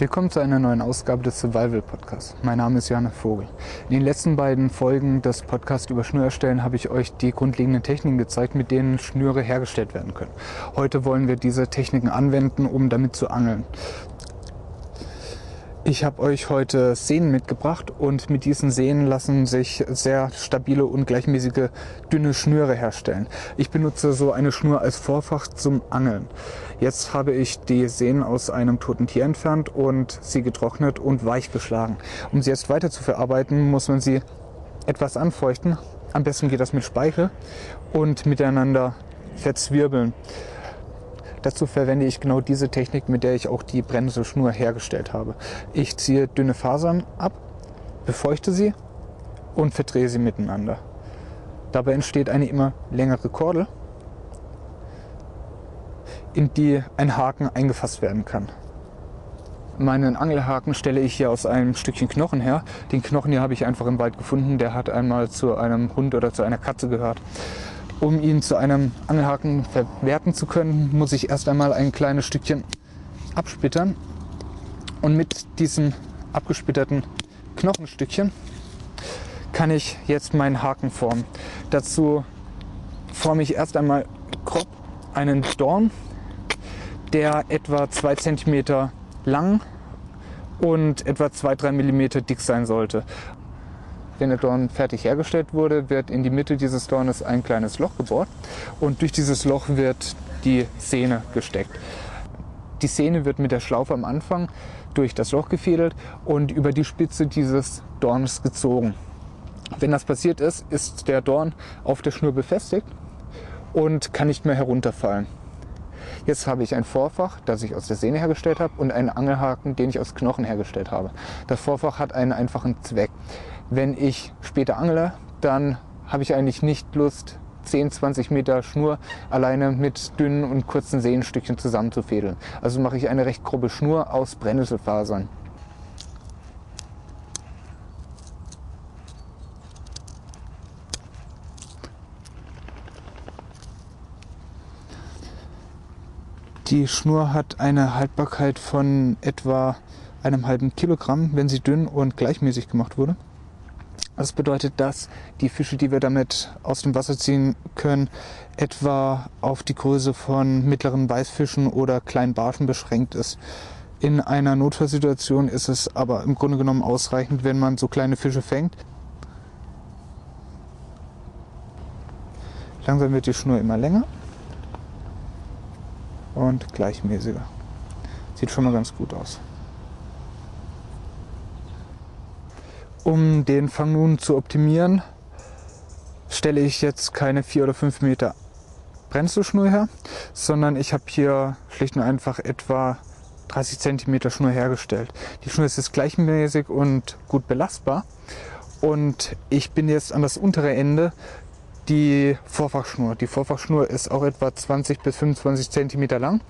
Willkommen zu einer neuen Ausgabe des Survival Podcasts. Mein Name ist Jana Vogel. In den letzten beiden Folgen des Podcasts über Schnür erstellen habe ich euch die grundlegenden Techniken gezeigt, mit denen Schnüre hergestellt werden können. Heute wollen wir diese Techniken anwenden, um damit zu angeln. Ich habe euch heute Sehnen mitgebracht und mit diesen Sehnen lassen sich sehr stabile und gleichmäßige dünne Schnüre herstellen. Ich benutze so eine Schnur als Vorfach zum Angeln. Jetzt habe ich die Sehnen aus einem toten Tier entfernt und sie getrocknet und weich geschlagen. Um sie jetzt weiter zu verarbeiten, muss man sie etwas anfeuchten. Am besten geht das mit Speichel und miteinander verzwirbeln. Dazu verwende ich genau diese Technik, mit der ich auch die Brennnesselschnur hergestellt habe. Ich ziehe dünne Fasern ab, befeuchte sie und verdrehe sie miteinander. Dabei entsteht eine immer längere Kordel, in die ein Haken eingefasst werden kann. Meinen Angelhaken stelle ich hier aus einem Stückchen Knochen her. Den Knochen hier habe ich einfach im Wald gefunden. Der hat einmal zu einem Hund oder zu einer Katze gehört. Um ihn zu einem Angelhaken verwerten zu können, muss ich erst einmal ein kleines Stückchen absplittern. Und mit diesem abgesplitterten Knochenstückchen kann ich jetzt meinen Haken formen. Dazu forme ich erst einmal grob einen Dorn, der etwa 2 cm lang und etwa 2-3 mm dick sein sollte. Wenn der Dorn fertig hergestellt wurde, wird in die Mitte dieses Dornes ein kleines Loch gebohrt und durch dieses Loch wird die Sehne gesteckt. Die Sehne wird mit der Schlaufe am Anfang durch das Loch gefädelt und über die Spitze dieses Dornes gezogen. Wenn das passiert ist, ist der Dorn auf der Schnur befestigt und kann nicht mehr herunterfallen. Jetzt habe ich ein Vorfach, das ich aus der Sehne hergestellt habe, und einen Angelhaken, den ich aus Knochen hergestellt habe. Das Vorfach hat einen einfachen Zweck. Wenn ich später angle, dann habe ich eigentlich nicht Lust, 10-20 Meter Schnur alleine mit dünnen und kurzen Sehnenstückchen zusammenzufädeln. Also mache ich eine recht grobe Schnur aus Brennnesselfasern. Die Schnur hat eine Haltbarkeit von etwa einem halben Kilogramm, wenn sie dünn und gleichmäßig gemacht wurde. Das bedeutet, dass die Fische, die wir damit aus dem Wasser ziehen können, etwa auf die Größe von mittleren Weißfischen oder kleinen Barschen beschränkt ist. In einer Notfallsituation ist es aber im Grunde genommen ausreichend, wenn man so kleine Fische fängt. Langsam wird die Schnur immer länger und gleichmäßiger. Sieht schon mal ganz gut aus. Um den Fang nun zu optimieren, stelle ich jetzt keine 4 oder 5 Meter Brennnesselschnur her, sondern ich habe hier schlicht und einfach etwa 30 cm Schnur hergestellt. Die Schnur ist jetzt gleichmäßig und gut belastbar und ich bin jetzt an das untere Ende. Die Vorfachschnur. Die Vorfachschnur ist auch etwa 20 bis 25 cm lang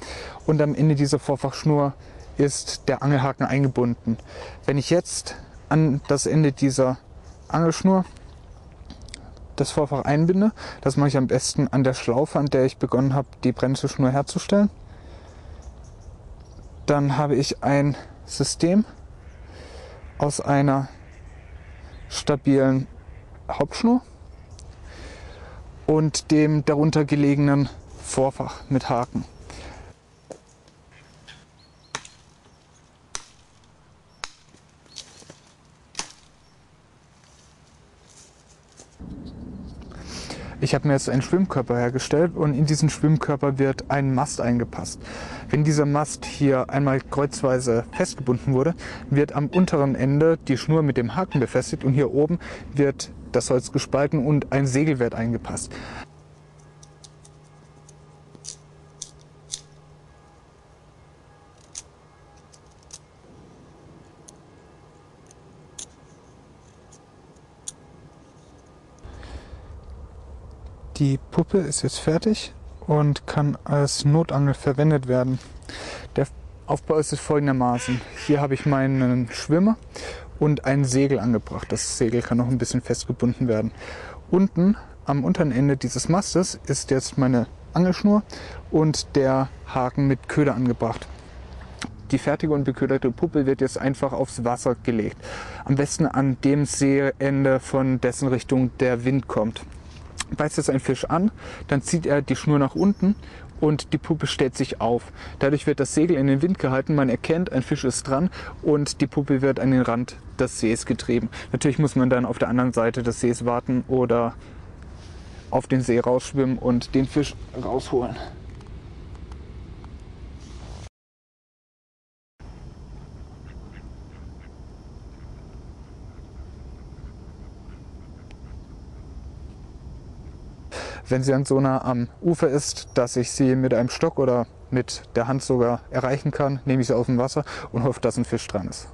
und am Ende dieser Vorfachschnur ist der Angelhaken eingebunden. Wenn ich jetzt an das Ende dieser Angelschnur das Vorfach einbinde, das mache ich am besten an der Schlaufe, an der ich begonnen habe, die Brennnesselschnur herzustellen, dann habe ich ein System aus einer stabilen Hauptschnur und dem darunter gelegenen Vorfach mit Haken. Ich habe mir jetzt einen Schwimmkörper hergestellt und in diesen Schwimmkörper wird ein Mast eingepasst. Wenn dieser Mast hier einmal kreuzweise festgebunden wurde, wird am unteren Ende die Schnur mit dem Haken befestigt und hier oben wird das Holz gespalten und ein Segel wird eingepasst. Die Puppe ist jetzt fertig und kann als Notangel verwendet werden. Der Aufbau ist folgendermaßen. Hier habe ich meinen Schwimmer und ein Segel angebracht. Das Segel kann noch ein bisschen festgebunden werden. Unten am unteren Ende dieses Mastes ist jetzt meine Angelschnur und der Haken mit Köder angebracht. Die fertige und beköderte Puppe wird jetzt einfach aufs Wasser gelegt. Am besten an dem Seeende, von dessen Richtung der Wind kommt. Beißt jetzt ein Fisch an, dann zieht er die Schnur nach unten und die Puppe stellt sich auf. Dadurch wird das Segel in den Wind gehalten, man erkennt, ein Fisch ist dran und die Puppe wird an den Rand des Sees getrieben. Natürlich muss man dann auf der anderen Seite des Sees warten oder auf den See rausschwimmen und den Fisch rausholen. Wenn sie dann so nah am Ufer ist, dass ich sie mit einem Stock oder mit der Hand sogar erreichen kann, nehme ich sie aus dem Wasser und hoffe, dass ein Fisch dran ist.